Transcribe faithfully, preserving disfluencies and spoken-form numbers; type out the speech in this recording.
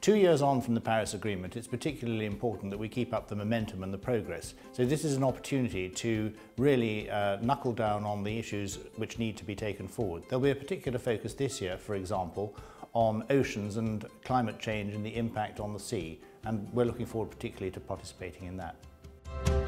Two years on from the Paris Agreement, it's particularly important that we keep up the momentum and the progress. So this is an opportunity to really uh, knuckle down on the issues which need to be taken forward. There'll be a particular focus this year, for example, on oceans and climate change and the impact on the sea, and we're looking forward particularly to participating in that.